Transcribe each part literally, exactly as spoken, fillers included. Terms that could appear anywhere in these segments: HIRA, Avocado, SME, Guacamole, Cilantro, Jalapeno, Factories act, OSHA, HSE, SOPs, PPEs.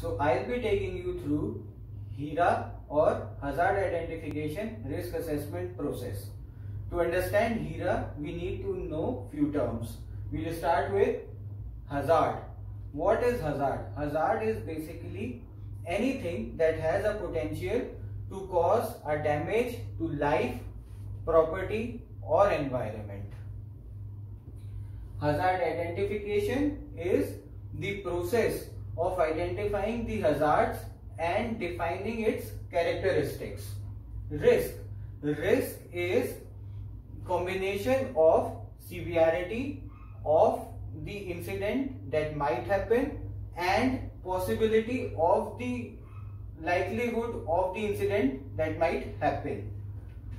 So I'll be taking you through HIRA or Hazard Identification Risk Assessment process. To understand HIRA, we need to know few terms. We will start with hazard. What is hazard? Hazard is basically anything that has a potential to cause a damage to life, property or environment. Hazard identification is the process of identifying the hazards and defining its characteristics. Risk. Risk is combination of severity of the incident that might happen and possibility of the likelihood of the incident that might happen.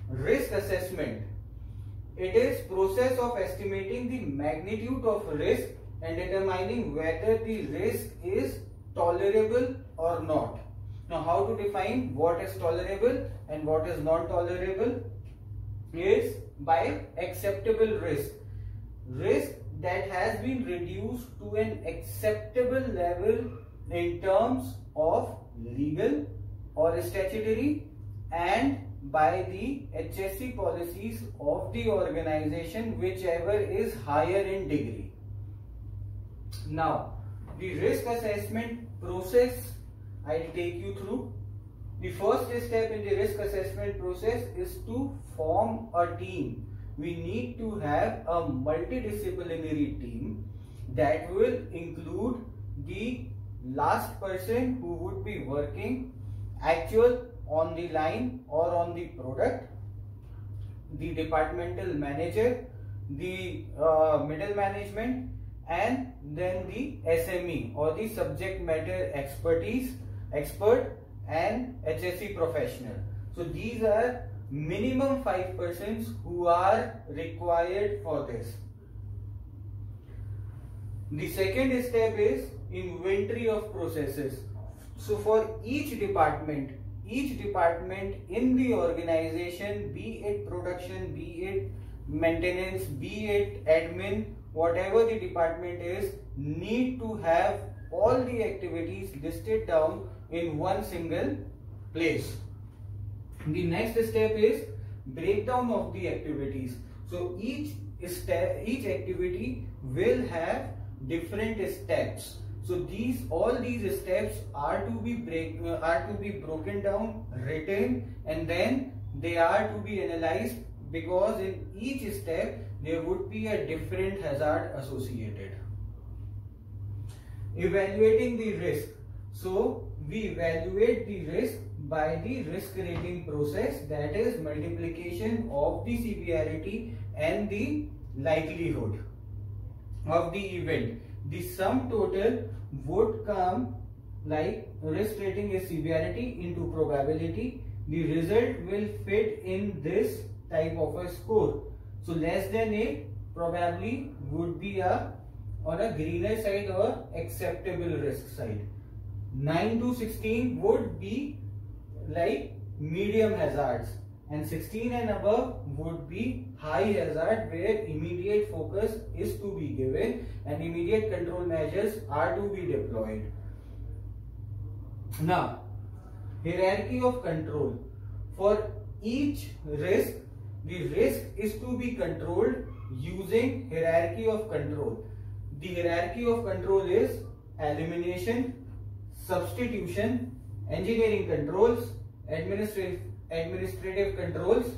Risk assessment. It is process of estimating the magnitude of risk and determining whether the risk is tolerable or not. Now, how to define what is tolerable and what is not tolerable is by acceptable risk. Risk that has been reduced to an acceptable level in terms of legal or statutory and by the H S E policies of the organization, whichever is higher in degree. Now, the risk assessment process I'll take you through. The first step in the risk assessment process is to form a team. We need to have a multidisciplinary team that will include the last person who would be working actual on the line or on the product, the departmental manager, the uh, middle management, and then the S M E or the subject matter expertise expert and H S E professional. So these are minimum five persons who are required for this. The second step is inventory of processes. So for each department, each department in the organization, be it production, be it maintenance, be it admin, whatever the department is, need to have all the activities listed down in one single place. The next step is breakdown of the activities. So each step, each activity will have different steps. So these all these steps are to be break are to be broken down, written, and then they are to be analyzed, because in each step there would be a different hazard associated. Evaluating the risk. So we evaluate the risk by the risk rating process, that is multiplication of the severity and the likelihood of the event. The sum total would come like risk rating is severity into probability. The result will fit in this type of a score. So less than eight probably would be a on a greener side or acceptable risk side. nine to sixteen would be like medium hazards, and sixteen and above would be high hazard, where immediate focus is to be given and immediate control measures are to be deployed. Now, hierarchy of control. For each risk, the risk is to be controlled using hierarchy of control. The hierarchy of control is elimination, substitution, engineering controls, administrative administrative controls,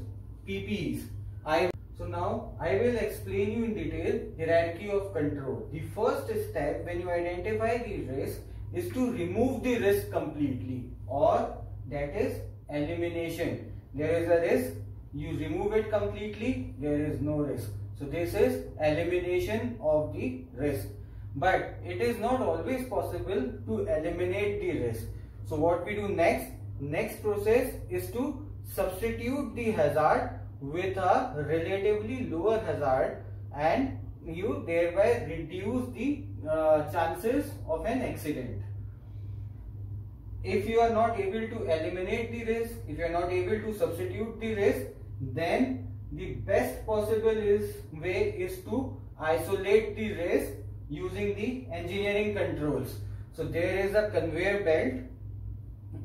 P P Es. I, so now I will explain you in detail hierarchy of control. The first step when you identify the risk is to remove the risk completely, or that is elimination. There is a risk, you remove it completely, there is no risk. So this is elimination of the risk. But it is not always possible to eliminate the risk. So what we do next? Next process is to substitute the hazard with a relatively lower hazard, and you thereby reduce the uh, chances of an accident. If you are not able to eliminate the risk, if you are not able to substitute the risk, then the best possible is way is to isolate the risk using the engineering controls. So there is a conveyor belt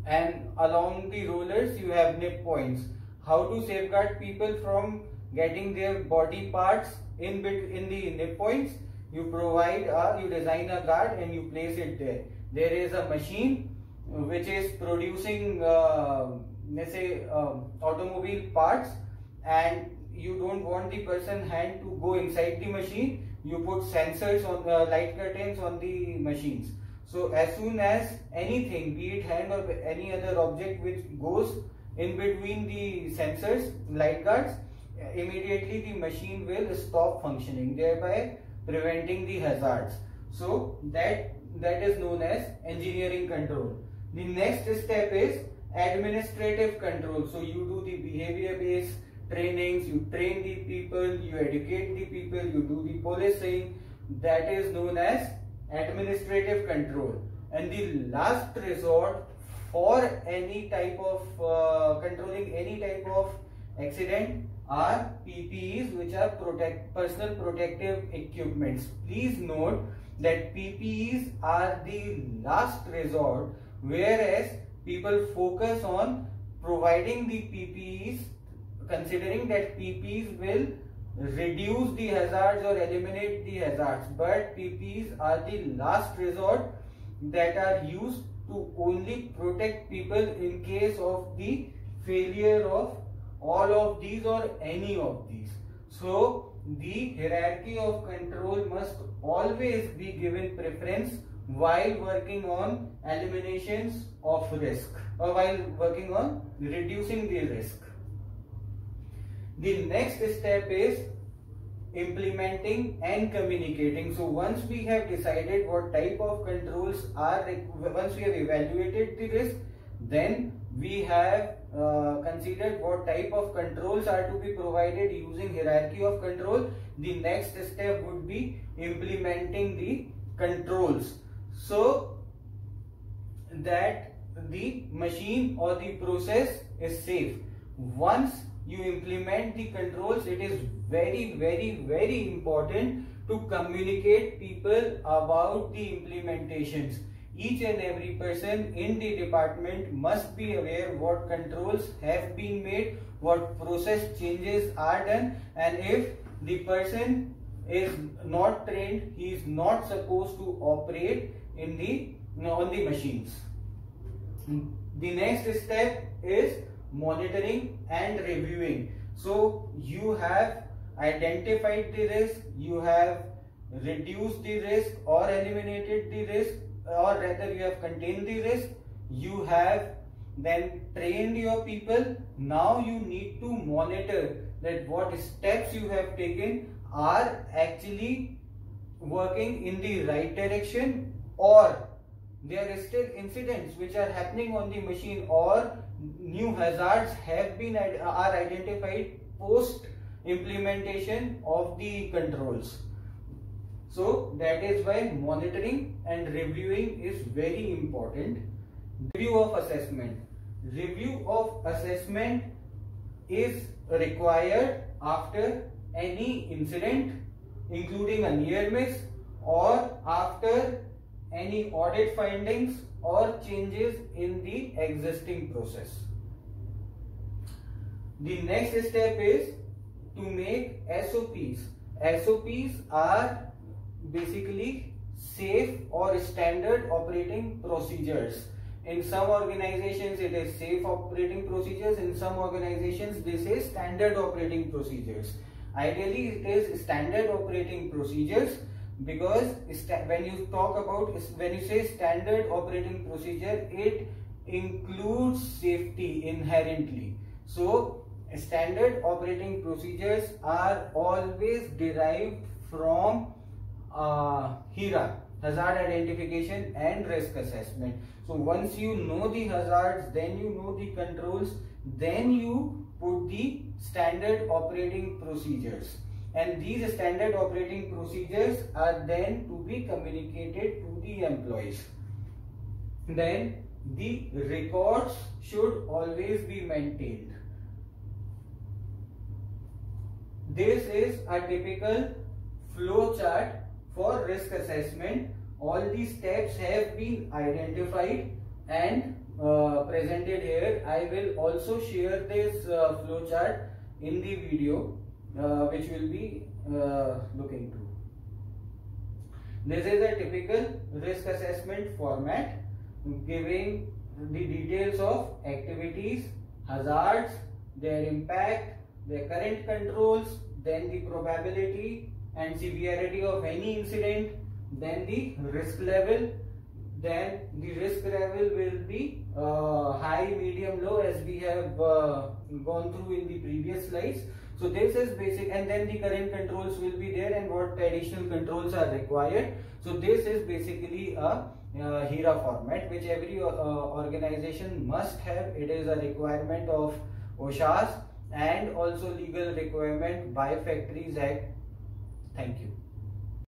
and along the rollers you have nip points. How to safeguard people from getting their body parts in bit in the nip points? You provide a, you design a guard and you place it there. There is a machine which is producing uh, let's say uh, automobile parts, and you don't want the person's hand to go inside the machine. You put sensors on the light curtains on the machines. So as soon as anything, be it hand or any other object which goes in between the sensors, light guards, immediately the machine will stop functioning, thereby preventing the hazards. So that that is known as engineering control. The next step is administrative control. So you do the behavior based trainings, you train the people, you educate the people, you do the policing. That is known as administrative control. And the last resort for any type of uh, controlling any type of accident are P P Es, which are protect personal protective equipments. Please note that P P Es are the last resort, whereas people focus on providing the P P Es, considering that P P Es will reduce the hazards or eliminate the hazards, but P P Es are the last resort that are used to only protect people in case of the failure of all of these or any of these. So the hierarchy of control must always be given preference while working on eliminations of risk, or while working on reducing the risk. The next step is implementing and communicating. So once we have decided what type of controls are, once we have evaluated the risk, then we have uh, considered what type of controls are to be provided using hierarchy of control. The next step would be implementing the controls, so that the machine or the process is safe. Once you implement the controls, it is very very very important to communicate people about the implementations. Each and every person in the department must be aware what controls have been made, what process changes are done, and if the person is not trained, he is not supposed to operate in the on the machines. The next step is monitoring and reviewing. So you have identified the risk, you have reduced the risk or eliminated the risk, or rather you have contained the risk, you have then trained your people. Now you need to monitor that what steps you have taken are actually working in the right direction, or there are still incidents which are happening on the machine, or new hazards have been are identified post implementation of the controls. So that is why monitoring and reviewing is very important. Review of assessment. Review of assessment is required after any incident, including a near miss, or after any audit findings or changes in the existing process. The next step is to make S O Ps. S O Ps are basically safe or standard operating procedures. In some organizations it is safe operating procedures, in some organizations they say standard operating procedures. Ideally it is standard operating procedures, because when you talk about, when you say standard operating procedure, it includes safety inherently. So standard operating procedures are always derived from uh, HIRA, hazard identification and risk assessment. So once you know the hazards, then you know the controls, then you put the standard operating procedures, and these standard operating procedures are then to be communicated to the employees. Then the records should always be maintained. This is a typical flow chart for risk assessment, all these steps have been identified and uh, presented here. I will also share this uh, flowchart in the video uh, which will be uh, looking to. This is a typical risk assessment format giving the details of activities, hazards, their impact, their current controls, then the probability and severity of any incident, then the risk level. Then the risk level will be uh, high, medium, low, as we have uh, gone through in the previous slides. So this is basic, and then the current controls will be there and what additional controls are required. So this is basically a uh, HIRA format which every uh, organization must have. It is a requirement of OSHA's and also legal requirement by Factories Act. Thank you.